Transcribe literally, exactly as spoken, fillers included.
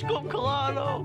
Leite com claro!